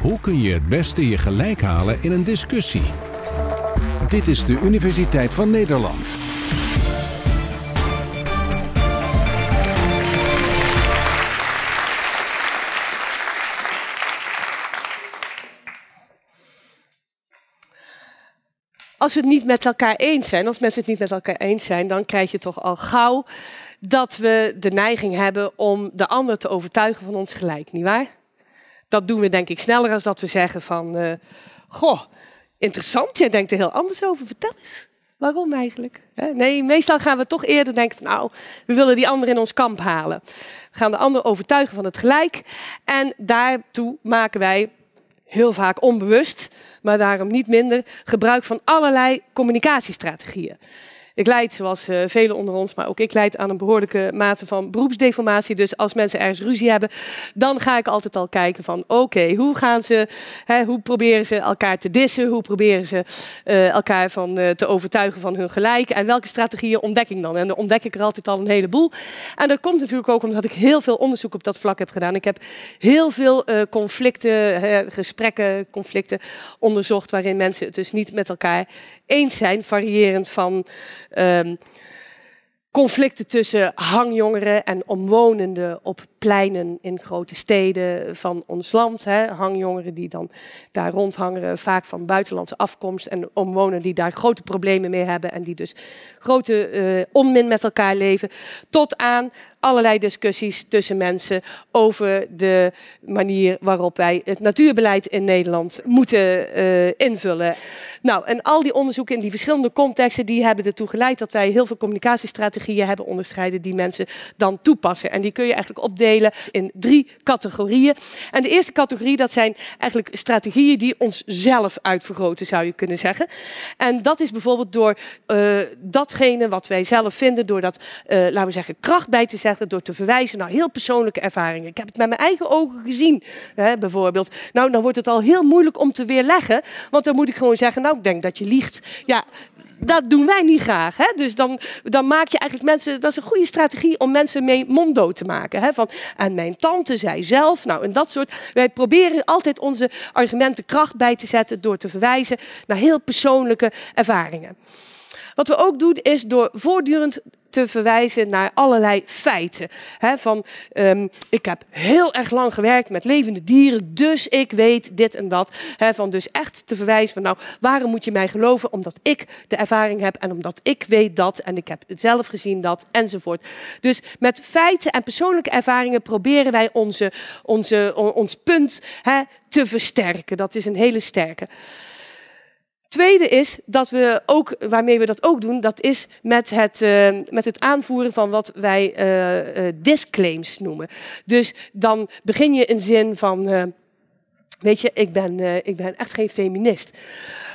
Hoe kun je het beste je gelijk halen in een discussie? Dit is de Universiteit van Nederland. Als we het niet met elkaar eens zijn, als mensen het niet met elkaar eens zijn, dan krijg je toch al gauw dat we de neiging hebben om de ander te overtuigen van ons gelijk, nietwaar? Dat doen we denk ik sneller als dat we zeggen van, goh, interessant, jij denkt er heel anders over, vertel eens. Waarom eigenlijk? Nee, meestal gaan we toch eerder denken van, nou, we willen die ander in ons kamp halen. We gaan de ander overtuigen van het gelijk en daartoe maken wij heel vaak onbewust, maar daarom niet minder, gebruik van allerlei communicatiestrategieën. Ik leid, zoals velen onder ons, maar ook ik leid aan een behoorlijke mate van beroepsdeformatie. Dus als mensen ergens ruzie hebben, dan ga ik altijd al kijken van oké, hoe gaan ze, hoe proberen ze elkaar te dissen? Hoe proberen ze elkaar van, te overtuigen van hun gelijk? En welke strategieën ontdek ik dan? En dan ontdek ik er altijd al een heleboel. En dat komt natuurlijk ook omdat ik heel veel onderzoek op dat vlak heb gedaan. Ik heb heel veel conflicten, gesprekken, onderzocht waarin mensen het dus niet met elkaar eens zijn, variërend van conflicten tussen hangjongeren en omwonenden op pleinen in grote steden van ons land. Hangjongeren die dan daar rondhangen, vaak van buitenlandse afkomst, en omwonenden die daar grote problemen mee hebben en die dus grote onmin met elkaar leven. Tot aan allerlei discussies tussen mensen over de manier waarop wij het natuurbeleid in Nederland moeten invullen. Nou, en al die onderzoeken in die verschillende contexten, die hebben ertoe geleid dat wij heel veel communicatiestrategieën hebben onderscheiden die mensen dan toepassen. En die kun je eigenlijk opdelen in drie categorieën. En de eerste categorie, dat zijn eigenlijk strategieën die onszelf uitvergroten, zou je kunnen zeggen. En dat is bijvoorbeeld door datgene wat wij zelf vinden, door dat, laten we zeggen, kracht bij te zetten, door te verwijzen naar heel persoonlijke ervaringen. Ik heb het met mijn eigen ogen gezien, bijvoorbeeld. Nou, dan wordt het al heel moeilijk om te weerleggen. Want dan moet ik gewoon zeggen, nou, ik denk dat je liegt. Ja, dat doen wij niet graag. Hè? Dus dan maak je eigenlijk mensen... Dat is een goede strategie om mensen mee monddood te maken. Hè? Van, en mijn tante zei zelf. Nou, en dat soort... Wij proberen altijd onze argumenten kracht bij te zetten door te verwijzen naar heel persoonlijke ervaringen. Wat we ook doen is door voortdurend te verwijzen naar allerlei feiten. He, van, ik heb heel erg lang gewerkt met levende dieren, dus ik weet dit en dat. He, van, dus echt te verwijzen van, nou, waarom moet je mij geloven? Omdat ik de ervaring heb en omdat ik weet dat en ik heb het zelf gezien dat enzovoort. Dus met feiten en persoonlijke ervaringen proberen wij ons punt te versterken. Dat is een hele sterke. Tweede is dat we ook, waarmee we dat ook doen, dat is met het aanvoeren van wat wij disclaims noemen. Dus dan begin je een zin van, weet je, ik ben echt geen feminist.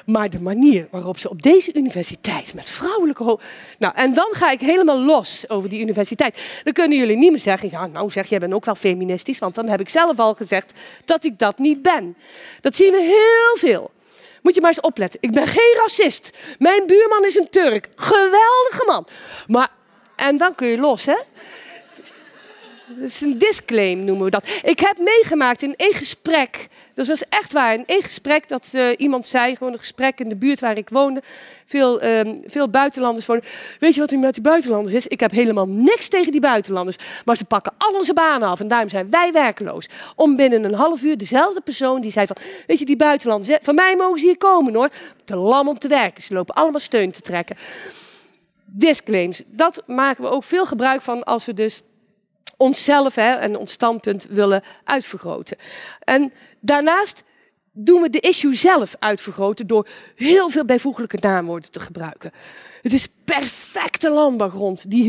Maar de manier waarop ze op deze universiteit met vrouwelijke Nou, en dan ga ik helemaal los over die universiteit. Dan kunnen jullie niet meer zeggen, ja, nou zeg, jij bent ook wel feministisch, want dan heb ik zelf al gezegd dat ik dat niet ben. Dat zien we heel veel. Moet je maar eens opletten. Ik ben geen racist. Mijn buurman is een Turk. Geweldige man. Maar, en dan kun je los, hè? Dat is een disclaim, noemen we dat. Ik heb meegemaakt in één gesprek. Dat was echt waar. In één gesprek dat iemand zei, gewoon een gesprek in de buurt waar ik woonde. Veel buitenlanders woonden. Weet je wat er met die buitenlanders is? Ik heb helemaal niks tegen die buitenlanders. Maar ze pakken al onze banen af en daarom zijn wij werkloos. Om binnen een half uur dezelfde persoon die zei van, weet je, die buitenlanders, hè? Van mij mogen ze hier komen hoor. Te lam om te werken. Ze lopen allemaal steun te trekken. Disclaims. Dat maken we ook veel gebruik van als we dus onszelf en ons standpunt willen uitvergroten. En daarnaast doen we de issue zelf uitvergroten door heel veel bijvoeglijke naamwoorden te gebruiken. Het is perfecte landbouwgrond die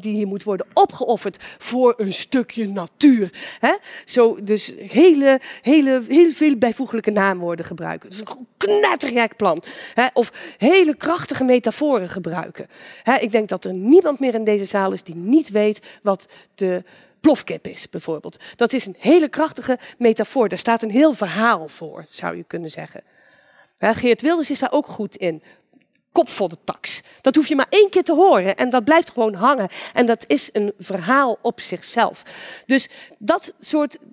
hier moet worden opgeofferd voor een stukje natuur. He? Zo, dus heel veel bijvoeglijke naamwoorden gebruiken. Dus een knettergek plan. He? Of hele krachtige metaforen gebruiken. He? Ik denk dat er niemand meer in deze zaal is die niet weet wat de plofkip is, bijvoorbeeld. Dat is een hele krachtige metafoor. Daar staat een heel verhaal voor, zou je kunnen zeggen. He? Geert Wilders is daar ook goed in. kop voor de tax. Dat hoef je maar één keer te horen en dat blijft gewoon hangen. En dat is een verhaal op zichzelf. Dus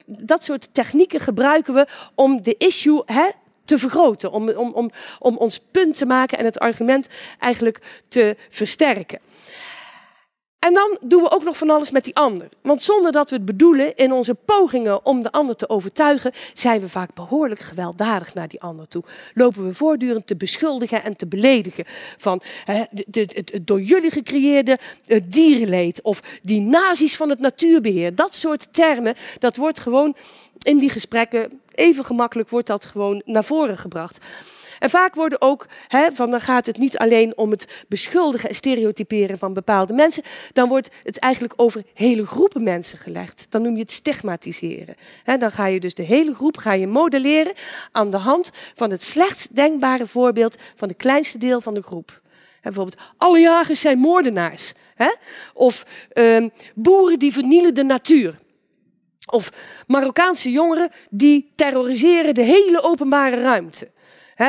dat soort technieken gebruiken we om de issue te vergroten. Om ons punt te maken en het argument eigenlijk te versterken. En dan doen we ook nog van alles met die ander. Want zonder dat we het bedoelen, in onze pogingen om de ander te overtuigen, zijn we vaak behoorlijk gewelddadig naar die ander toe. Lopen we voortdurend te beschuldigen en te beledigen. Van het door jullie gecreëerde dierenleed of die nazi's van het natuurbeheer. Dat soort termen, dat wordt gewoon in die gesprekken, even gemakkelijk wordt dat gewoon naar voren gebracht. En vaak worden ook, van dan gaat het niet alleen om het beschuldigen en stereotyperen van bepaalde mensen. Dan wordt het eigenlijk over hele groepen mensen gelegd. Dan noem je het stigmatiseren. Dan ga je dus de hele groep modelleren aan de hand van het slechtst denkbare voorbeeld van het kleinste deel van de groep. Bijvoorbeeld, alle jagers zijn moordenaars. Of boeren die vernielen de natuur. Of Marokkaanse jongeren die terroriseren de hele openbare ruimte.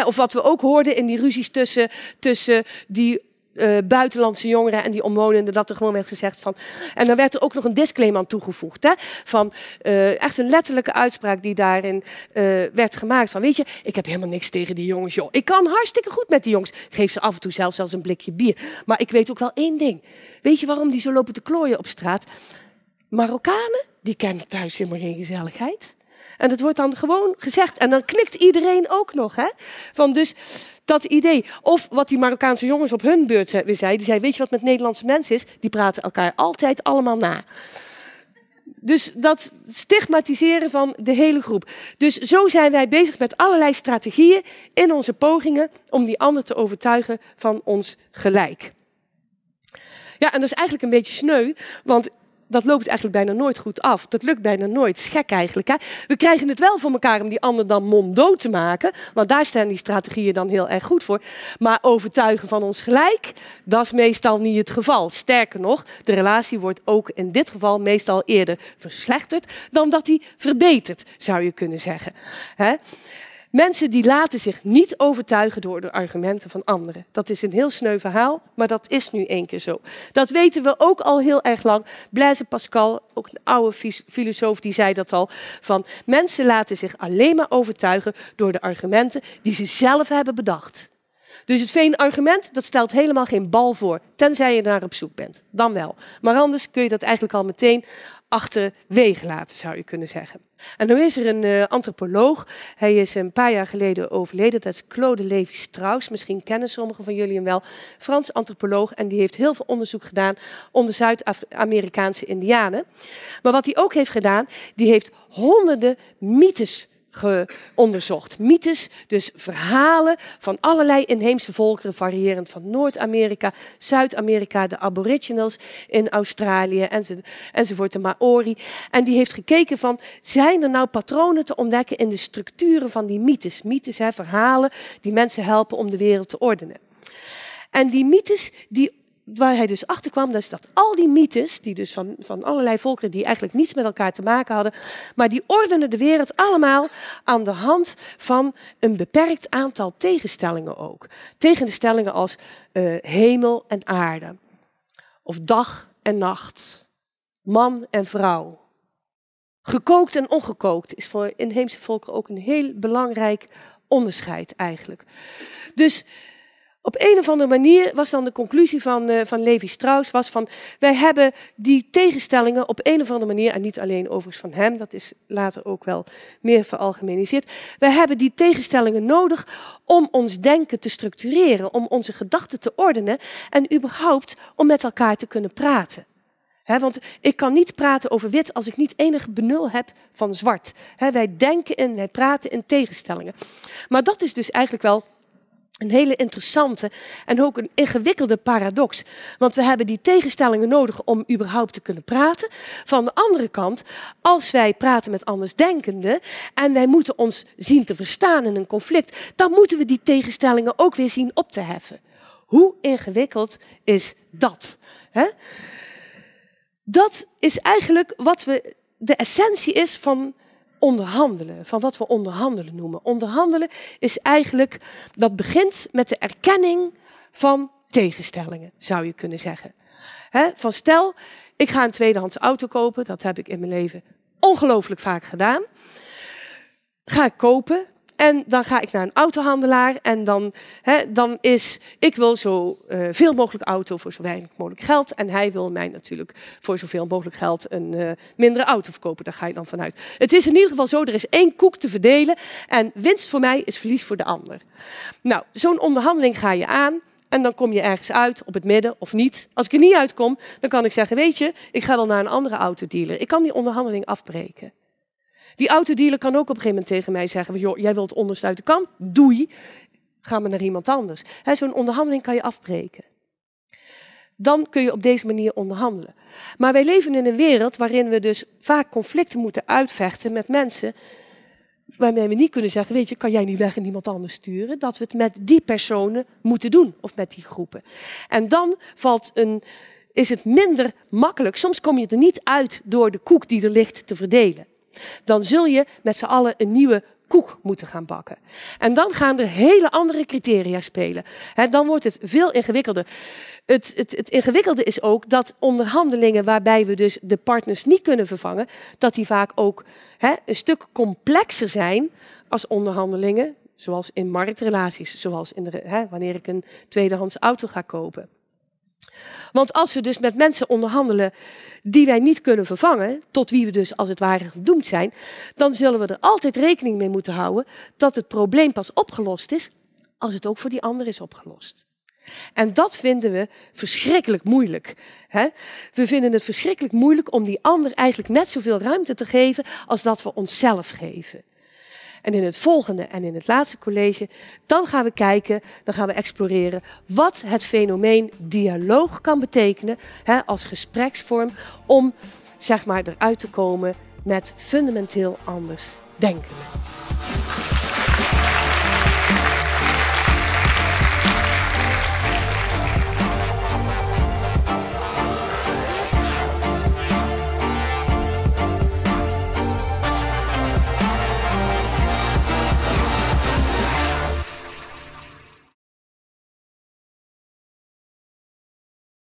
Of wat we ook hoorden in die ruzies tussen die buitenlandse jongeren en die omwonenden, dat er gewoon werd gezegd van... En dan werd er ook nog een disclaimer aan toegevoegd. Van echt een letterlijke uitspraak die daarin werd gemaakt. Van, weet je, ik heb helemaal niks tegen die jongens, joh. Ik kan hartstikke goed met die jongens. Ik geef ze af en toe zelfs een blikje bier. Maar ik weet ook wel één ding. Weet je waarom die zo lopen te klooien op straat? Marokkanen, die kennen thuis helemaal geen gezelligheid. En dat wordt dan gewoon gezegd. En dan knikt iedereen ook nog. Van dus dat idee. Of wat die Marokkaanse jongens op hun beurt weer zeiden. Die zeiden, weet je wat met Nederlandse mensen is? Die praten elkaar altijd allemaal na. Dus dat stigmatiseren van de hele groep. Dus zo zijn wij bezig met allerlei strategieën in onze pogingen om die ander te overtuigen van ons gelijk. Ja, en dat is eigenlijk een beetje sneu, want... Dat loopt eigenlijk bijna nooit goed af. Dat lukt bijna nooit. Dat is gek eigenlijk. We krijgen het wel voor elkaar om die ander dan monddood te maken. Want daar staan die strategieën dan heel erg goed voor. Maar overtuigen van ons gelijk, dat is meestal niet het geval. Sterker nog, de relatie wordt ook in dit geval meestal eerder verslechterd dan dat die verbetert, zou je kunnen zeggen. Mensen die laten zich niet overtuigen door de argumenten van anderen. Dat is een heel sneu verhaal, maar dat is nu één keer zo. Dat weten we ook al heel erg lang. Blaise Pascal, ook een oude filosoof, die zei dat al. Van, mensen laten zich alleen maar overtuigen door de argumenten die ze zelf hebben bedacht. Dus het veenargument, dat stelt helemaal geen bal voor. Tenzij je daar op zoek bent. Dan wel. Maar anders kun je dat eigenlijk al meteen achterwege laten, zou je kunnen zeggen. En nu is er een antropoloog. Hij is een paar jaar geleden overleden. Dat is Claude Lévi-Strauss. Misschien kennen sommigen van jullie hem wel. Frans antropoloog. En die heeft heel veel onderzoek gedaan onder Zuid-Amerikaanse indianen. Maar wat hij ook heeft gedaan, die heeft honderden mythes onderzocht. Mythes, dus verhalen van allerlei inheemse volkeren, variërend van Noord-Amerika, Zuid-Amerika, de aboriginals in Australië enzovoort, de Maori. En die heeft gekeken van, zijn er nou patronen te ontdekken in de structuren van die mythes? Mythes, verhalen die mensen helpen om de wereld te ordenen. En die mythes die waar hij dus achter kwam, dus dat al die mythes, die dus van allerlei volkeren die eigenlijk niets met elkaar te maken hadden, maar die ordenen de wereld allemaal aan de hand van een beperkt aantal tegenstellingen ook. Tegenstellingen als hemel en aarde, of dag en nacht, man en vrouw. Gekookt en ongekookt is voor inheemse volkeren ook een heel belangrijk onderscheid eigenlijk. Dus... Op een of andere manier was dan de conclusie van Lévi-Strauss van wij hebben die tegenstellingen op een of andere manier, en niet alleen overigens van hem, dat is later ook wel meer veralgemeniseerd, wij hebben die tegenstellingen nodig om ons denken te structureren, om onze gedachten te ordenen en überhaupt om met elkaar te kunnen praten. Want ik kan niet praten over wit als ik niet enig benul heb van zwart. Wij denken en wij praten in tegenstellingen. Maar dat is dus eigenlijk wel een hele interessante en ook een ingewikkelde paradox. Want we hebben die tegenstellingen nodig om überhaupt te kunnen praten. Van de andere kant, als wij praten met andersdenkenden en wij moeten ons zien te verstaan in een conflict, dan moeten we die tegenstellingen ook weer zien op te heffen. Hoe ingewikkeld is dat? Dat is eigenlijk wat de essentie is van onderhandelen, van wat we onderhandelen noemen. Onderhandelen is eigenlijk, dat begint met de erkenning van tegenstellingen, zou je kunnen zeggen. He, van stel, ik ga een tweedehands auto kopen. Dat heb ik in mijn leven ongelooflijk vaak gedaan. Ga ik kopen en dan ga ik naar een autohandelaar. En dan, ik wil zo veel mogelijk auto voor zo weinig mogelijk geld. En hij wil mij natuurlijk voor zoveel mogelijk geld een mindere auto verkopen. Daar ga je dan vanuit. Het is in ieder geval zo, er is één koek te verdelen. En winst voor mij is verlies voor de ander. Nou, zo'n onderhandeling ga je aan. En dan kom je ergens uit, op het midden of niet. Als ik er niet uitkom, dan kan ik zeggen, weet je, ik ga wel naar een andere autodealer. Ik kan die onderhandeling afbreken. Die autodealer kan ook op een gegeven moment tegen mij zeggen, joh, jij wilt onderste uit de kan, doei, ga maar naar iemand anders. Zo'n onderhandeling kan je afbreken. Dan kun je op deze manier onderhandelen. Maar wij leven in een wereld waarin we dus vaak conflicten moeten uitvechten met mensen waarmee we niet kunnen zeggen, weet je, kan jij niet weg en iemand anders sturen? Dat we het met die personen moeten doen, of met die groepen. En dan is het minder makkelijk. Soms kom je er niet uit door de koek die er ligt te verdelen. Dan zul je met z'n allen een nieuwe koek moeten gaan bakken. En dan gaan er hele andere criteria spelen. Dan wordt het veel ingewikkelder. Het ingewikkelde is ook dat onderhandelingen waarbij we dus de partners niet kunnen vervangen, dat die vaak ook een stuk complexer zijn als onderhandelingen, zoals in marktrelaties, zoals in wanneer ik een tweedehands auto ga kopen. Want als we dus met mensen onderhandelen die wij niet kunnen vervangen, tot wie we dus als het ware gedoemd zijn, dan zullen we er altijd rekening mee moeten houden dat het probleem pas opgelost is als het ook voor die ander is opgelost. En dat vinden we verschrikkelijk moeilijk. We vinden het verschrikkelijk moeilijk om die ander eigenlijk net zoveel ruimte te geven als dat we onszelf geven. En in het volgende en in het laatste college, dan gaan we kijken, dan gaan we exploreren wat het fenomeen dialoog kan betekenen, als gespreksvorm, om, zeg maar, eruit te komen met fundamenteel anders denken.